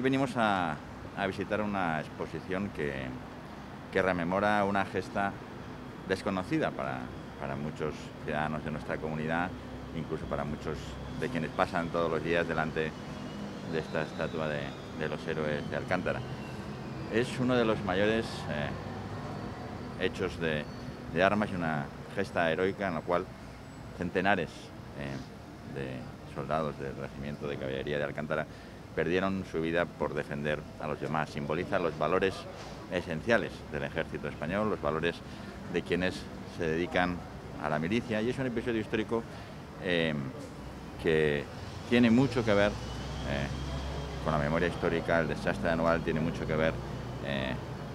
Hoy venimos a visitar una exposición que rememora una gesta desconocida para muchos ciudadanos de nuestra comunidad, incluso para muchos de quienes pasan todos los días delante de esta estatua de los héroes de Alcántara. Es uno de los mayores hechos de armas y una gesta heroica en la cual centenares de soldados del Regimiento de Caballería de Alcántara perdieron su vida por defender a los demás. Simboliza los valores esenciales del ejército español, los valores de quienes se dedican a la milicia, y es un episodio histórico que tiene mucho que ver con la memoria histórica. El desastre de Anual tiene mucho que ver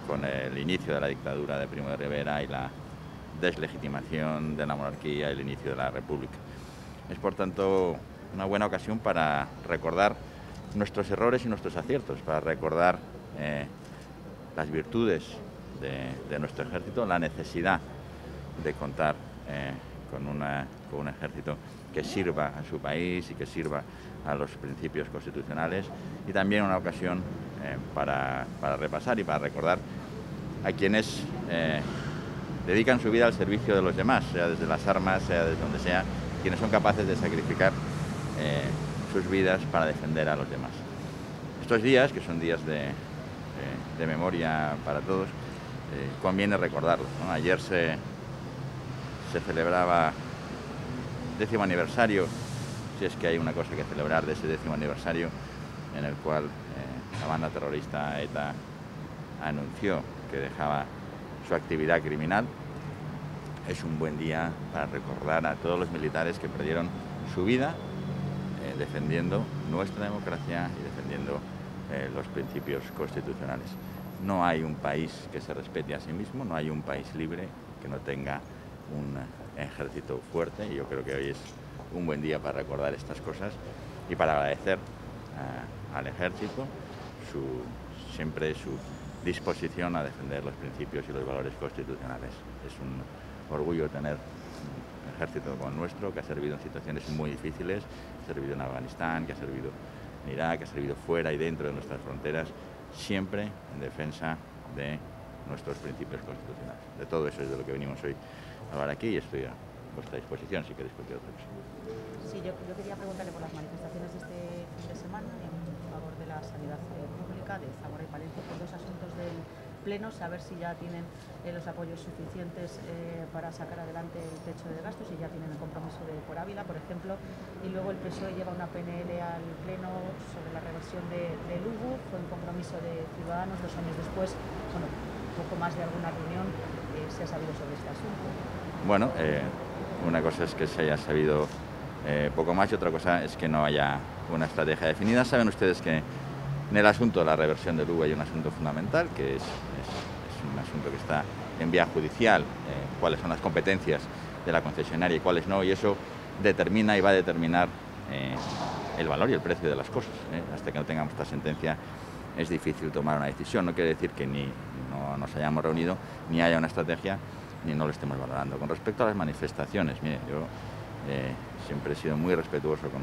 con el inicio de la dictadura de Primo de Rivera y la deslegitimación de la monarquía y el inicio de la república. Es por tanto una buena ocasión para recordar nuestros errores y nuestros aciertos, para recordar las virtudes de nuestro ejército, la necesidad de contar con un ejército que sirva a su país y que sirva a los principios constitucionales, y también una ocasión para repasar y para recordar a quienes dedican su vida al servicio de los demás, sea desde las armas, sea desde donde sea, quienes son capaces de sacrificar sus vidas para defender a los demás. Estos días, que son días de memoria para todos, conviene recordarlos, ¿no? Ayer se celebraba el 10º aniversario, si es que hay una cosa que celebrar, de ese 10º aniversario en el cual la banda terrorista ETA anunció que dejaba su actividad criminal. Es un buen día para recordar a todos los militares que perdieron su vida defendiendo nuestra democracia y defendiendo los principios constitucionales. No hay un país que se respete a sí mismo, no hay un país libre que no tenga un ejército fuerte, y yo creo que hoy es un buen día para recordar estas cosas y para agradecer al ejército siempre su disposición a defender los principios y los valores constitucionales. Es un orgullo tener un ejército como el nuestro, que ha servido en situaciones muy difíciles, que ha servido en Afganistán, que ha servido en Irak, que ha servido fuera y dentro de nuestras fronteras, siempre en defensa de nuestros principios constitucionales. De todo eso es de lo que venimos hoy a hablar aquí, y estoy a vuestra disposición si queréis cualquier otra cosa. Sí, yo quería preguntarle por las manifestaciones de este fin de semana en favor de la sanidad pública de Zamora y Palencia, por dos asuntos del Pleno, saber si ya tienen los apoyos suficientes para sacar adelante el techo de gastos, si ya tienen el compromiso por Ávila, por ejemplo, y luego el PSOE lleva una PNL al Pleno sobre la reversión de Lugo, fue un compromiso de Ciudadanos, 2 años después, bueno, poco más de alguna reunión se ha sabido sobre este asunto. Bueno, una cosa es que se haya sabido poco más y otra cosa es que no haya una estrategia definida. Saben ustedes que en el asunto de la reversión del IVA hay un asunto fundamental, que es un asunto que está en vía judicial, cuáles son las competencias de la concesionaria y cuáles no, y eso determina y va a determinar el valor y el precio de las cosas. Hasta que no tengamos esta sentencia es difícil tomar una decisión. No quiere decir que ni no nos hayamos reunido, ni haya una estrategia, ni no lo estemos valorando. Con respecto a las manifestaciones, mire, yo siempre he sido muy respetuoso con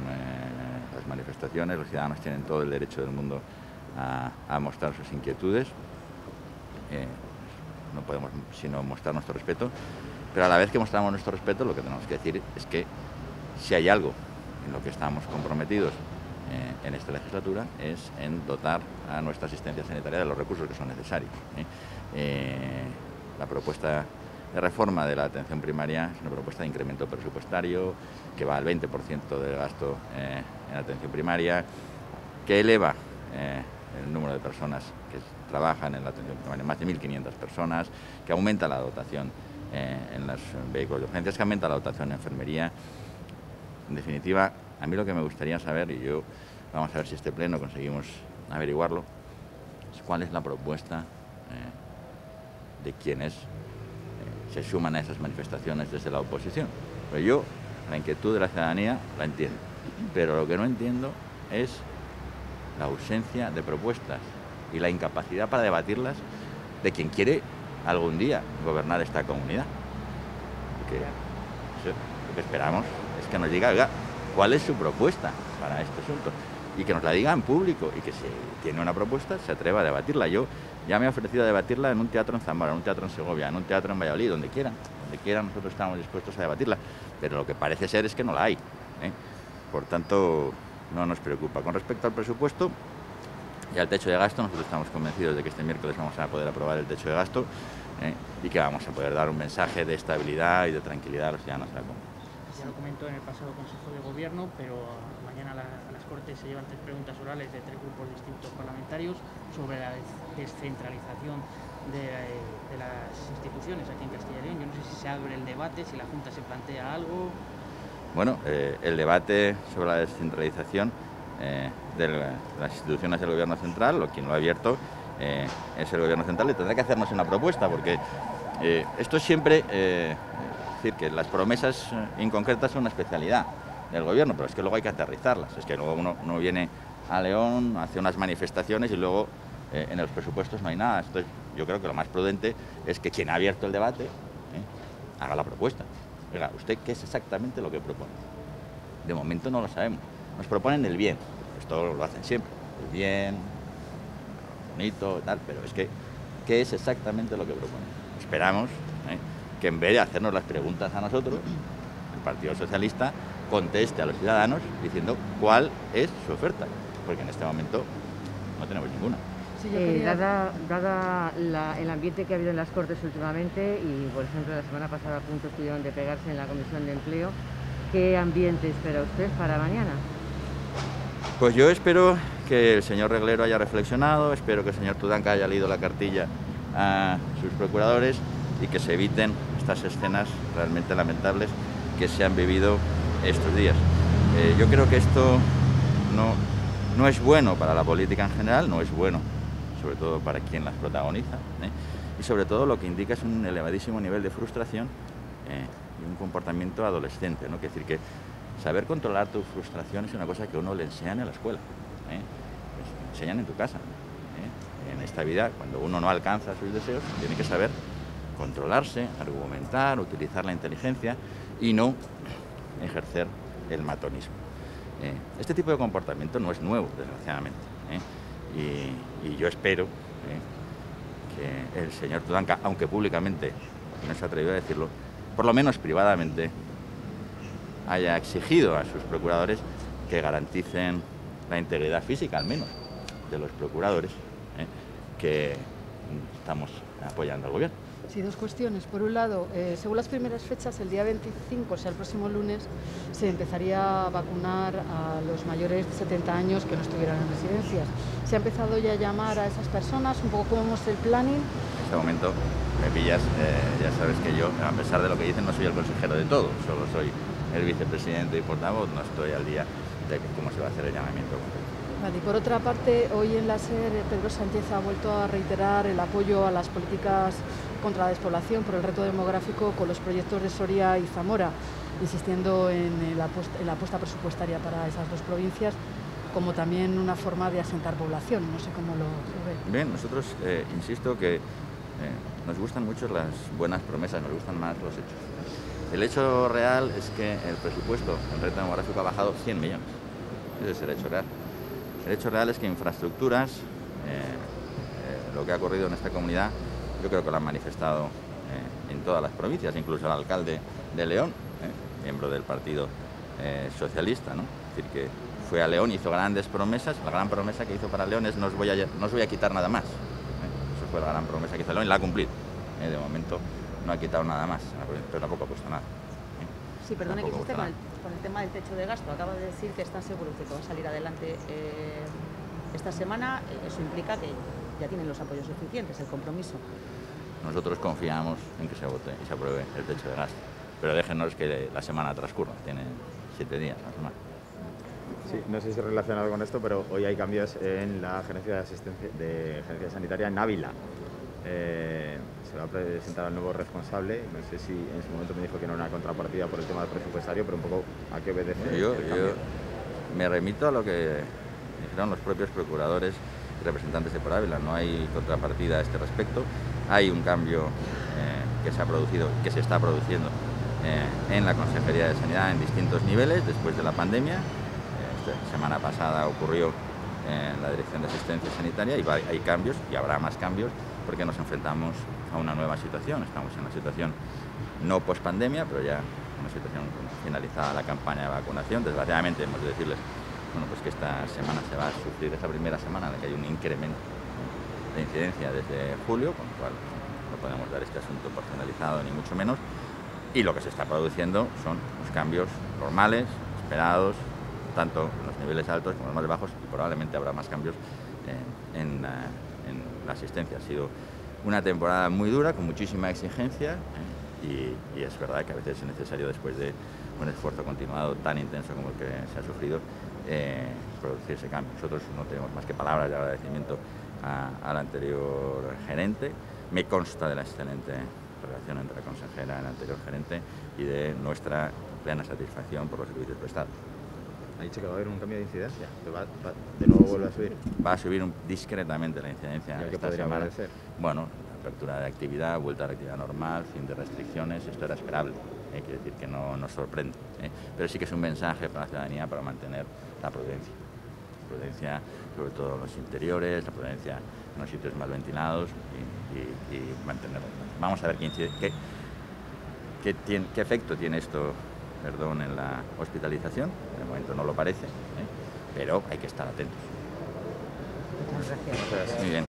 las manifestaciones. Los ciudadanos tienen todo el derecho del mundo a mostrar sus inquietudes, no podemos sino mostrar nuestro respeto, pero a la vez que mostramos nuestro respeto, lo que tenemos que decir es que si hay algo en lo que estamos comprometidos en esta legislatura es en dotar a nuestra asistencia sanitaria de los recursos que son necesarios. La propuesta de reforma de la atención primaria es una propuesta de incremento presupuestario que va al 20% del gasto en atención primaria, que eleva el número de personas que trabajan en la atención primaria, más de 1.500 personas, que aumenta la dotación en los vehículos de urgencias, que aumenta la dotación en enfermería. En definitiva, a mí lo que me gustaría saber, y yo vamos a ver si este pleno conseguimos averiguarlo, es cuál es la propuesta de quienes se suman a esas manifestaciones desde la oposición. Pero yo la inquietud de la ciudadanía la entiendo, pero lo que no entiendo es la ausencia de propuestas y la incapacidad para debatirlas de quien quiere algún día gobernar esta comunidad. Porque lo que esperamos es que nos diga, oiga, ¿cuál es su propuesta para este asunto? y que nos la diga en público, y que si tiene una propuesta se atreva a debatirla. Yo ya me he ofrecido a debatirla en un teatro en Zamora, en un teatro en Segovia, en un teatro en Valladolid, donde quieran nosotros estamos dispuestos a debatirla, pero lo que parece ser es que no la hay, ¿eh? Por tanto, no nos preocupa. Con respecto al presupuesto y al techo de gasto, nosotros estamos convencidos de que este miércoles vamos a poder aprobar el techo de gasto, ¿eh? Y que vamos a poder dar un mensaje de estabilidad y de tranquilidad a los ciudadanos de la comunidad. Ya lo comentó en el pasado Consejo de Gobierno, pero mañana a las Cortes se llevan 3 preguntas orales de 3 grupos distintos parlamentarios sobre la descentralización de las instituciones aquí en Castilla y León. Yo no sé si se abre el debate, si la Junta se plantea algo. Bueno, el debate sobre la descentralización de las instituciones del Gobierno central, o quien lo ha abierto es el Gobierno central, y tendrá que hacernos una propuesta, porque esto siempre... decir que las promesas inconcretas son una especialidad del Gobierno, pero es que luego hay que aterrizarlas. Es que luego uno viene a León, hace unas manifestaciones y luego en los presupuestos no hay nada. Entonces yo creo que lo más prudente es que quien ha abierto el debate haga la propuesta. Oiga, ¿usted qué es exactamente lo que propone? De momento no lo sabemos. Nos proponen el bien, esto lo hacen siempre, el bien, bonito, tal, pero es que ¿qué es exactamente lo que proponen? Esperamos que en vez de hacernos las preguntas a nosotros, el Partido Socialista conteste a los ciudadanos diciendo cuál es su oferta, porque en este momento no tenemos ninguna. Sí, dada el ambiente que ha habido en las Cortes últimamente, y por ejemplo la semana pasada a punto estuvieron de pegarse en la Comisión de Empleo, ¿qué ambiente espera usted para mañana? Pues yo espero que el señor Reglero haya reflexionado, espero que el señor Tudanca haya leído la cartilla a sus procuradores y que se eviten estas escenas realmente lamentables que se han vivido estos días. Yo creo que esto no es bueno para la política en general, no es bueno sobre todo para quien las protagoniza, y sobre todo lo que indica es un elevadísimo nivel de frustración y un comportamiento adolescente, ¿no? Quiere decir que saber controlar tu frustración es una cosa que uno le enseñan en la escuela, pues, enseñan en tu casa, en esta vida cuando uno no alcanza sus deseos tiene que saber controlarse, argumentar, utilizar la inteligencia y no ejercer el matonismo. Este tipo de comportamiento no es nuevo, desgraciadamente, y yo espero que el señor Tudanca, aunque públicamente no se atrevió a decirlo, por lo menos privadamente haya exigido a sus procuradores que garanticen la integridad física, al menos, de los procuradores que estamos apoyando al Gobierno. Sí, 2 cuestiones. Por un lado, según las primeras fechas, el día 25, o sea, el próximo lunes, se empezaría a vacunar a los mayores de 70 años que no estuvieran en residencias. ¿Se ha empezado ya a llamar a esas personas? Un poco, ¿cómo vemos el planning? En este momento me pillas, ya sabes que yo, a pesar de lo que dicen, no soy el consejero de todo, solo soy el vicepresidente y portavoz, no estoy al día de cómo se va a hacer el llamamiento. Vale, y por otra parte, hoy en la SER, Pedro Sánchez ha vuelto a reiterar el apoyo a las políticas contra la despoblación por el reto demográfico con los proyectos de Soria y Zamora, insistiendo en la apuesta presupuestaria para esas 2 provincias, como también una forma de asentar población. No sé cómo lo ve. Bien, nosotros insisto que nos gustan mucho las buenas promesas, nos gustan más los hechos. El hecho real es que el presupuesto en reto demográfico ha bajado 100 millones. Ese es el hecho real. El hecho real es que infraestructuras, lo que ha ocurrido en esta comunidad, yo creo que lo han manifestado en todas las provincias, incluso el alcalde de León, miembro del Partido Socialista, ¿no? Es decir, que fue a León, hizo grandes promesas. La gran promesa que hizo para León es no os voy a quitar nada más. Eso fue la gran promesa que hizo León y la ha cumplido. De momento no ha quitado nada más, pero tampoco ha puesto nada. Sí, perdone que insista con el tema del techo de gasto. Acaba de decir que están seguros de que va a salir adelante esta semana. Eso implica que ya tienen los apoyos suficientes, el compromiso. Nosotros confiamos en que se vote y se apruebe el techo de gasto, pero déjenos que la semana transcurra, tienen 7 días más o menos. Sí, no sé si es relacionado con esto, pero hoy hay cambios en la Gerencia de Asistencia Sanitaria en Ávila. Se lo ha presentado el nuevo responsable, no sé si en su momento me dijo que no era una contrapartida por el tema del presupuestario, pero un poco a qué obedece. Bueno, yo me remito a lo que dijeron los propios procuradores representantes de por Ávila, no hay contrapartida a este respecto. Hay un cambio que se ha producido, que se está produciendo en la Consejería de Sanidad en distintos niveles después de la pandemia. la semana pasada ocurrió en la Dirección de Asistencia Sanitaria, y hay cambios y habrá más cambios porque nos enfrentamos a una nueva situación. Estamos en una situación no post-pandemia, pero ya una situación finalizada la campaña de vacunación. Desgraciadamente hemos de decirles, bueno, pues que esta semana se va a sufrir, esta primera semana en la que hay un incremento de incidencia desde julio, con lo cual no podemos dar este asunto por finalizado ni mucho menos, y lo que se está produciendo son los cambios normales, esperados, tanto en los niveles altos como en los más bajos, y probablemente habrá más cambios en la asistencia. Ha sido una temporada muy dura, con muchísima exigencia, y es verdad que a veces es necesario, después de un esfuerzo continuado tan intenso como el que se ha sufrido, producir ese cambio. Nosotros no tenemos más que palabras de agradecimiento al anterior gerente. Me consta de la excelente relación entre la consejera y el anterior gerente y de nuestra plena satisfacción por los servicios prestados. Ha dicho que va a haber un cambio de incidencia, ¿de nuevo vuelve a subir? Va a subir discretamente la incidencia esta semana. Bueno, apertura de actividad, vuelta a la actividad normal, fin de restricciones, esto era esperable, quiere decir que no nos sorprende, pero sí que es un mensaje para la ciudadanía para mantener la prudencia. Prudencia sobre todo en los interiores, la prudencia en los sitios más ventilados y mantenerlo. Vamos a ver qué efecto tiene esto, perdón, en la hospitalización. De momento no lo parece, pero hay que estar atentos. Muchas gracias. Muy bien.